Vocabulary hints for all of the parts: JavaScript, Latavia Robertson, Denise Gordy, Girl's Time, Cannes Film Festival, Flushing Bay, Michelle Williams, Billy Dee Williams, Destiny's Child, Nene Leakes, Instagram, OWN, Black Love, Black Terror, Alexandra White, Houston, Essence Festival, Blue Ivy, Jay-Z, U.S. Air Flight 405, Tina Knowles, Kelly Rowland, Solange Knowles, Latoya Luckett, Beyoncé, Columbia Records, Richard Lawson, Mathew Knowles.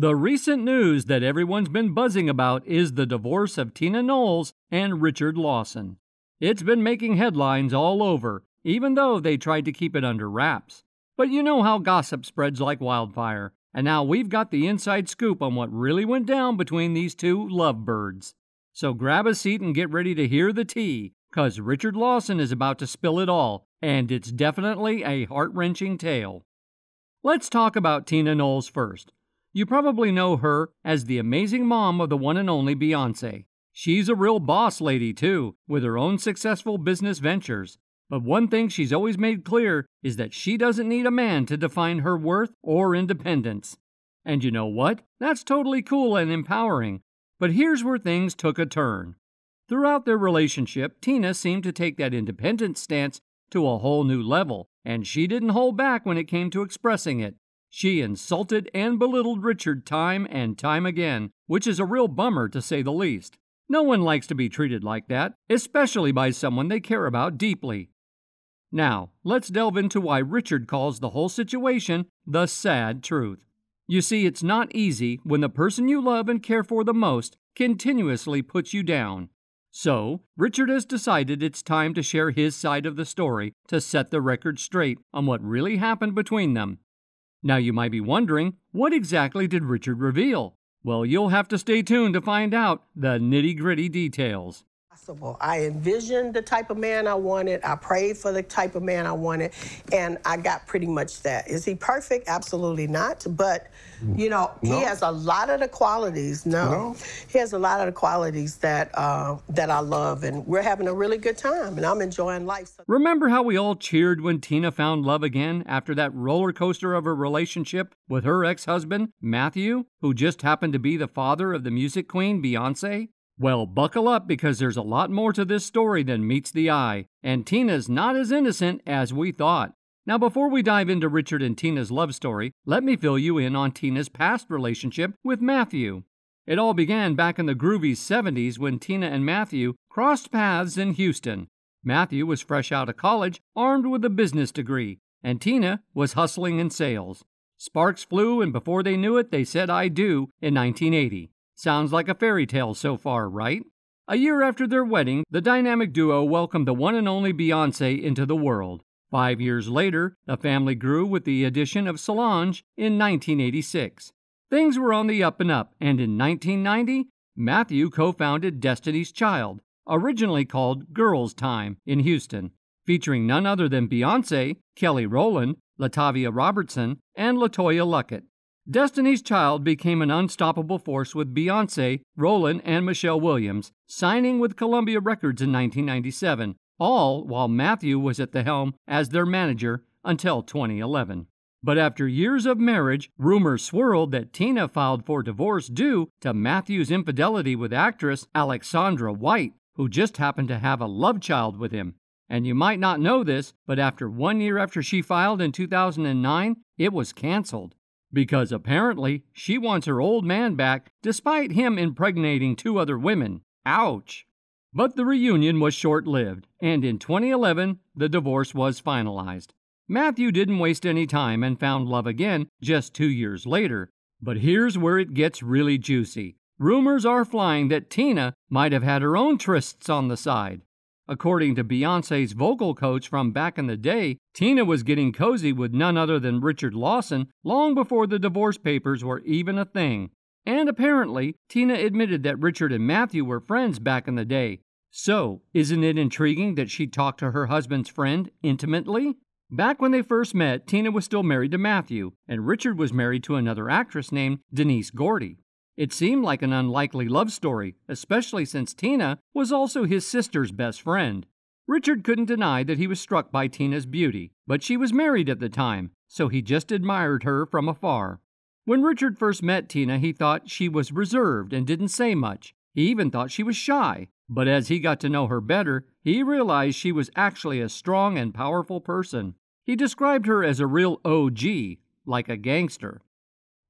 The recent news that everyone's been buzzing about is the divorce of Tina Knowles and Richard Lawson. It's been making headlines all over, even though they tried to keep it under wraps. But you know how gossip spreads like wildfire, and now we've got the inside scoop on what really went down between these two lovebirds. So grab a seat and get ready to hear the tea, 'cause Richard Lawson is about to spill it all, and it's definitely a heart-wrenching tale. Let's talk about Tina Knowles first. You probably know her as the amazing mom of the one and only Beyoncé. She's a real boss lady, too, with her own successful business ventures. But one thing she's always made clear is that she doesn't need a man to define her worth or independence. And you know what? That's totally cool and empowering. But here's where things took a turn. Throughout their relationship, Tina seemed to take that independent stance to a whole new level, and she didn't hold back when it came to expressing it. She insulted and belittled Richard time and time again, which is a real bummer to say the least. No one likes to be treated like that, especially by someone they care about deeply. Now, let's delve into why Richard calls the whole situation the sad truth. You see, it's not easy when the person you love and care for the most continuously puts you down. So, Richard has decided it's time to share his side of the story to set the record straight on what really happened between them. Now, you might be wondering, what exactly did Richard reveal? Well, you'll have to stay tuned to find out the nitty-gritty details. I envisioned the type of man I wanted. I prayed for the type of man I wanted, and I got pretty much that. Is he perfect? Absolutely not. But, you know, no. He has a lot of the qualities. No. He has a lot of the qualities that I love, and we're having a really good time, and I'm enjoying life. Remember how we all cheered when Tina found love again after that roller coaster of a relationship with her ex-husband, Mathew, who just happened to be the father of the music queen, Beyoncé? Well, buckle up, because there's a lot more to this story than meets the eye, and Tina's not as innocent as we thought. Now, before we dive into Richard and Tina's love story, let me fill you in on Tina's past relationship with Mathew. It all began back in the groovy 70s when Tina and Mathew crossed paths in Houston. Mathew was fresh out of college, armed with a business degree, and Tina was hustling in sales. Sparks flew, and before they knew it, they said "I do" in 1980. Sounds like a fairy tale so far, right? A year after their wedding, the dynamic duo welcomed the one and only Beyoncé into the world. 5 years later, the family grew with the addition of Solange in 1986. Things were on the up and up, and in 1990, Mathew co-founded Destiny's Child, originally called Girl's Time, in Houston, featuring none other than Beyoncé, Kelly Rowland, Latavia Robertson, and Latoya Luckett. Destiny's Child became an unstoppable force with Beyoncé, Rowland, and Michelle Williams, signing with Columbia Records in 1997, all while Mathew was at the helm as their manager until 2011. But after years of marriage, rumors swirled that Tina filed for divorce due to Mathew's infidelity with actress Alexandra White, who just happened to have a love child with him. And you might not know this, but after 1 year after she filed in 2009, it was canceled, because apparently she wants her old man back despite him impregnating two other women. Ouch! But the reunion was short-lived, and in 2011, the divorce was finalized. Mathew didn't waste any time and found love again just 2 years later. But here's where it gets really juicy. Rumors are flying that Tina might have had her own trysts on the side. According to Beyoncé's vocal coach from back in the day, Tina was getting cozy with none other than Richard Lawson long before the divorce papers were even a thing. And apparently, Tina admitted that Richard and Mathew were friends back in the day. So, isn't it intriguing that she talked to her husband's friend intimately? Back when they first met, Tina was still married to Mathew, and Richard was married to another actress named Denise Gordy. It seemed like an unlikely love story, especially since Tina was also his sister's best friend. Richard couldn't deny that he was struck by Tina's beauty, but she was married at the time, so he just admired her from afar. When Richard first met Tina, he thought she was reserved and didn't say much. He even thought she was shy, but as he got to know her better, he realized she was actually a strong and powerful person. He described her as a real OG, like a gangster.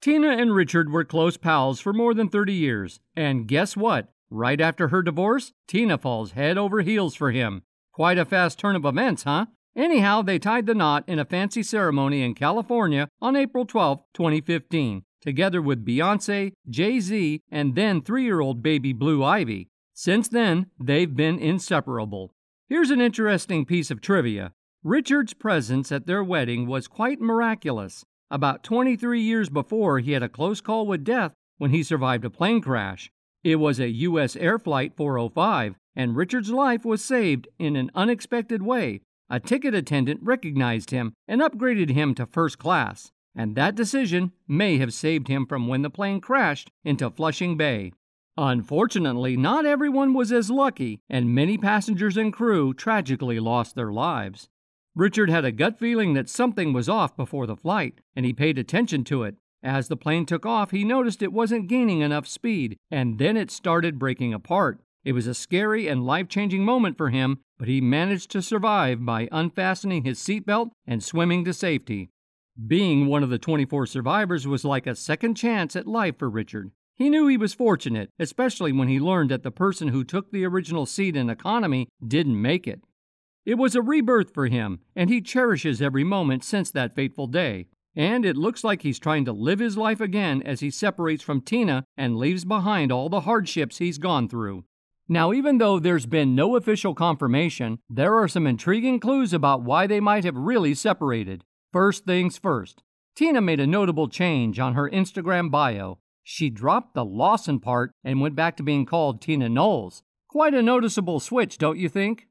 Tina and Richard were close pals for more than 30 years, and guess what? Right after her divorce, Tina falls head over heels for him. Quite a fast turn of events, huh? Anyhow, they tied the knot in a fancy ceremony in California on April 12, 2015, together with Beyoncé, Jay-Z, and then 3-year-old baby Blue Ivy. Since then, they've been inseparable. Here's an interesting piece of trivia. Richard's presence at their wedding was quite miraculous. About 23 years before, he had a close call with death when he survived a plane crash. It was a U.S. Air Flight 405, and Richard's life was saved in an unexpected way. A ticket attendant recognized him and upgraded him to first class, and that decision may have saved him from when the plane crashed into Flushing Bay. Unfortunately, not everyone was as lucky, and many passengers and crew tragically lost their lives. Richard had a gut feeling that something was off before the flight, and he paid attention to it. As the plane took off, he noticed it wasn't gaining enough speed, and then it started breaking apart. It was a scary and life-changing moment for him, but he managed to survive by unfastening his seatbelt and swimming to safety. Being one of the 24 survivors was like a second chance at life for Richard. He knew he was fortunate, especially when he learned that the person who took the original seat in economy didn't make it. It was a rebirth for him, and he cherishes every moment since that fateful day. And it looks like he's trying to live his life again as he separates from Tina and leaves behind all the hardships he's gone through. Now, even though there's been no official confirmation, there are some intriguing clues about why they might have really separated. First things first, Tina made a notable change on her Instagram bio. She dropped the Lawson part and went back to being called Tina Knowles. Quite a noticeable switch, don't you think?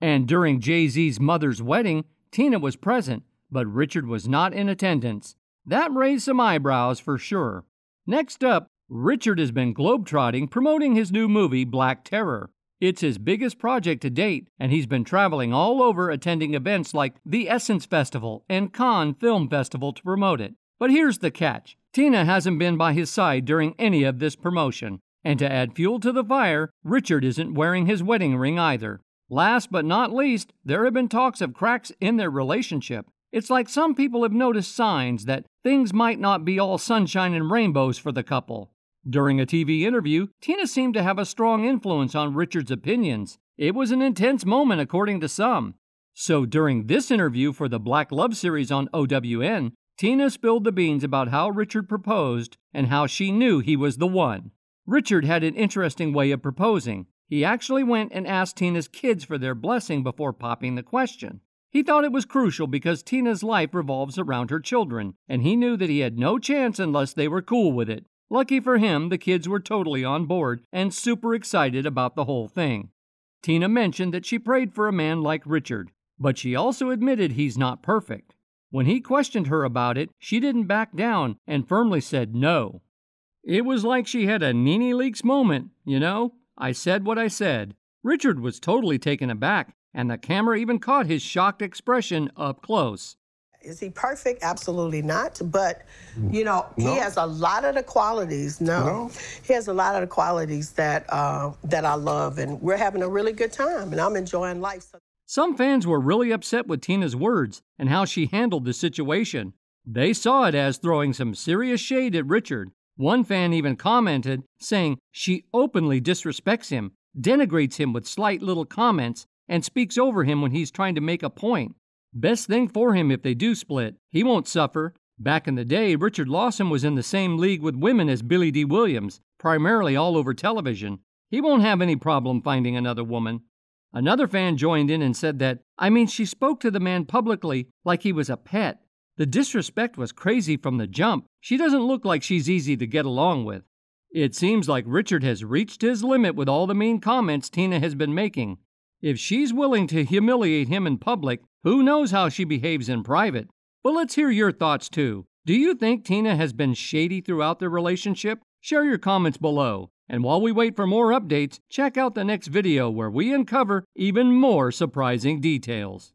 And during Jay-Z's mother's wedding, Tina was present, but Richard was not in attendance. That raised some eyebrows for sure. Next up, Richard has been globetrotting promoting his new movie, Black Terror. It's his biggest project to date, and he's been traveling all over attending events like the Essence Festival and Cannes Film Festival to promote it. But here's the catch. Tina hasn't been by his side during any of this promotion. And to add fuel to the fire, Richard isn't wearing his wedding ring either. Last but not least, there have been talks of cracks in their relationship. It's like some people have noticed signs that things might not be all sunshine and rainbows for the couple. During a TV interview, Tina seemed to have a strong influence on Richard's opinions. It was an intense moment, according to some. So during this interview for the Black Love series on OWN, Tina spilled the beans about how Richard proposed and how she knew he was the one. Richard had an interesting way of proposing. He actually went and asked Tina's kids for their blessing before popping the question. He thought it was crucial because Tina's life revolves around her children, and he knew that he had no chance unless they were cool with it. Lucky for him, the kids were totally on board and super excited about the whole thing. Tina mentioned that she prayed for a man like Richard, but she also admitted he's not perfect. When he questioned her about it, she didn't back down and firmly said no. It was like she had a Nene Leakes moment, you know? I said what I said. Richard was totally taken aback, and the camera even caught his shocked expression up close. Is he perfect? Absolutely not. But, you know, he has a lot of the qualities. No. He has a lot of the qualities that I love, and we're having a really good time, and I'm enjoying life. Some fans were really upset with Tina's words and how she handled the situation. They saw it as throwing some serious shade at Richard. One fan even commented, saying she openly disrespects him, denigrates him with slight little comments, and speaks over him when he's trying to make a point. Best thing for him if they do split. He won't suffer. Back in the day, Richard Lawson was in the same league with women as Billy Dee Williams, primarily all over television. He won't have any problem finding another woman. Another fan joined in and said that, she spoke to the man publicly like he was a pet. The disrespect was crazy from the jump. She doesn't look like she's easy to get along with. It seems like Richard has reached his limit with all the mean comments Tina has been making. If she's willing to humiliate him in public, who knows how she behaves in private? But let's hear your thoughts, too. Do you think Tina has been shady throughout their relationship? Share your comments below. And while we wait for more updates, check out the next video where we uncover even more surprising details.